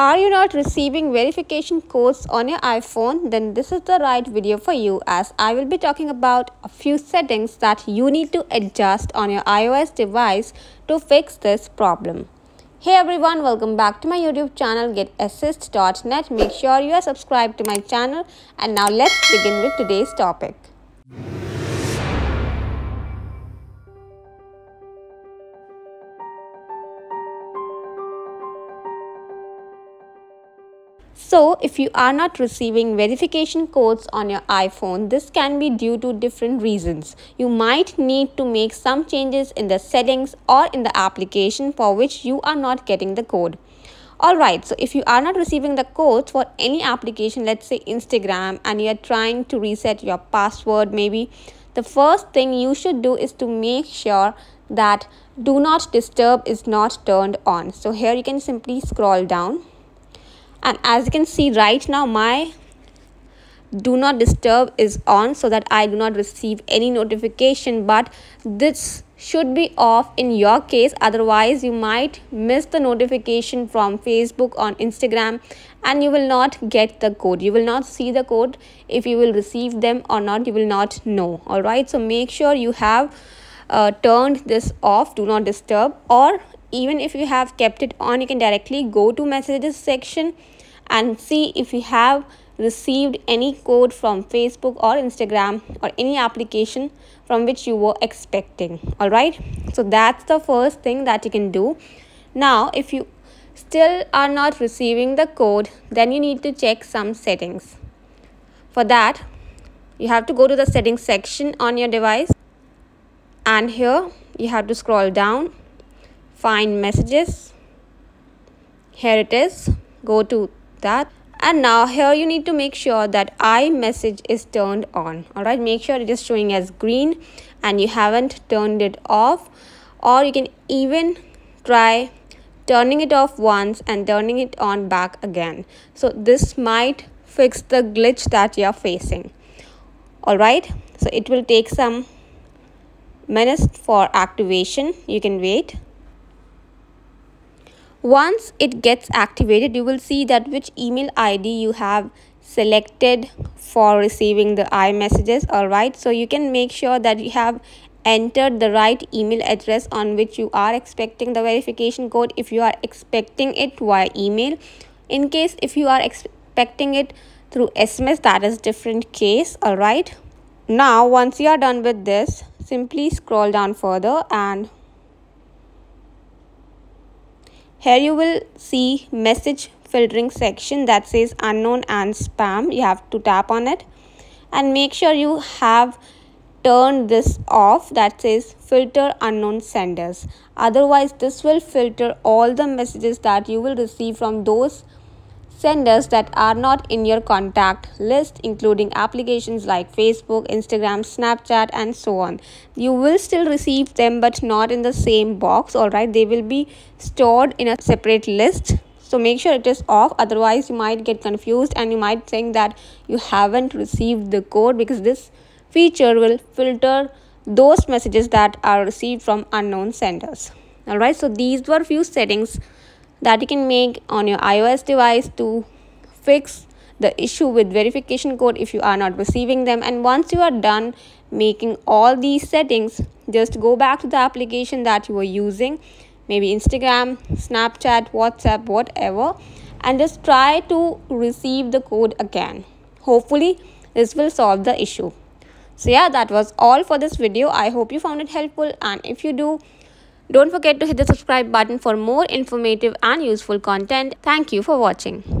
Are you not receiving verification codes on your iPhone? Then this is the right video for you, as I will be talking about a few settings that you need to adjust on your iOS device to fix this problem. Hey everyone, welcome back to my YouTube channel GetAssist.Net. Make sure you are subscribed to my channel, and now let's begin with today's topic. So, if you are not receiving verification codes on your iPhone, this can be due to different reasons. You might need to make some changes in the settings or in the application for which you are not getting the code. Alright, so if you are not receiving the codes for any application, let's say Instagram, and you are trying to reset your password maybe, the first thing you should do is to make sure that Do Not Disturb is not turned on. So here you can simply scroll down. And as you can see right now, my Do Not Disturb is on so that I do not receive any notification, but this should be off in your case. Otherwise, you might miss the notification from Facebook on Instagram and you will not get the code. You will not see the code. If you will receive them or not, you will not know. All right. So make sure you have turned this off, Do Not Disturb, or even if you have kept it on, you can directly go to messages section and see if you have received any code from Facebook or Instagram or any application from which you were expecting. All right, so that's the first thing that you can do. Now, if you still are not receiving the code, then you need to check some settings. For that, you have to go to the settings section on your device, and here you have to scroll down. Find messages. Here it is. Go to that. And now here you need to make sure that iMessage is turned on. Alright, make sure it is showing as green and you haven't turned it off. Or you can even try turning it off once and turning it on back again. So this might fix the glitch that you are facing. Alright, so it will take some minutes for activation. You can wait. Once it gets activated, you will see that which email ID you have selected for receiving the iMessages. Alright, so you can make sure that you have entered the right email address on which you are expecting the verification code if you are expecting it via email. In case if you are expecting it through SMS, that is different case. Alright, now once you are done with this, simply scroll down further, and here you will see message filtering section that says unknown and spam. You have to tap on it and make sure you have turned this off that says filter unknown senders. Otherwise, this will filter all the messages that you will receive from those senders that are not in your contact list, including applications like Facebook, Instagram, Snapchat, and so on. You will still receive them, but not in the same box. All right, they will be stored in a separate list. So make sure it is off. Otherwise, you might get confused and you might think that you haven't received the code, because this feature will filter those messages that are received from unknown senders. All right, so these were few settings that you can make on your iOS device to fix the issue with verification code if you are not receiving them. And once you are done making all these settings, just go back to the application that you were using, maybe Instagram, Snapchat, WhatsApp, whatever, and just try to receive the code again. Hopefully, this will solve the issue. So yeah, that was all for this video. I hope you found it helpful, and if you do, don't forget to hit the subscribe button for more informative and useful content. Thank you for watching.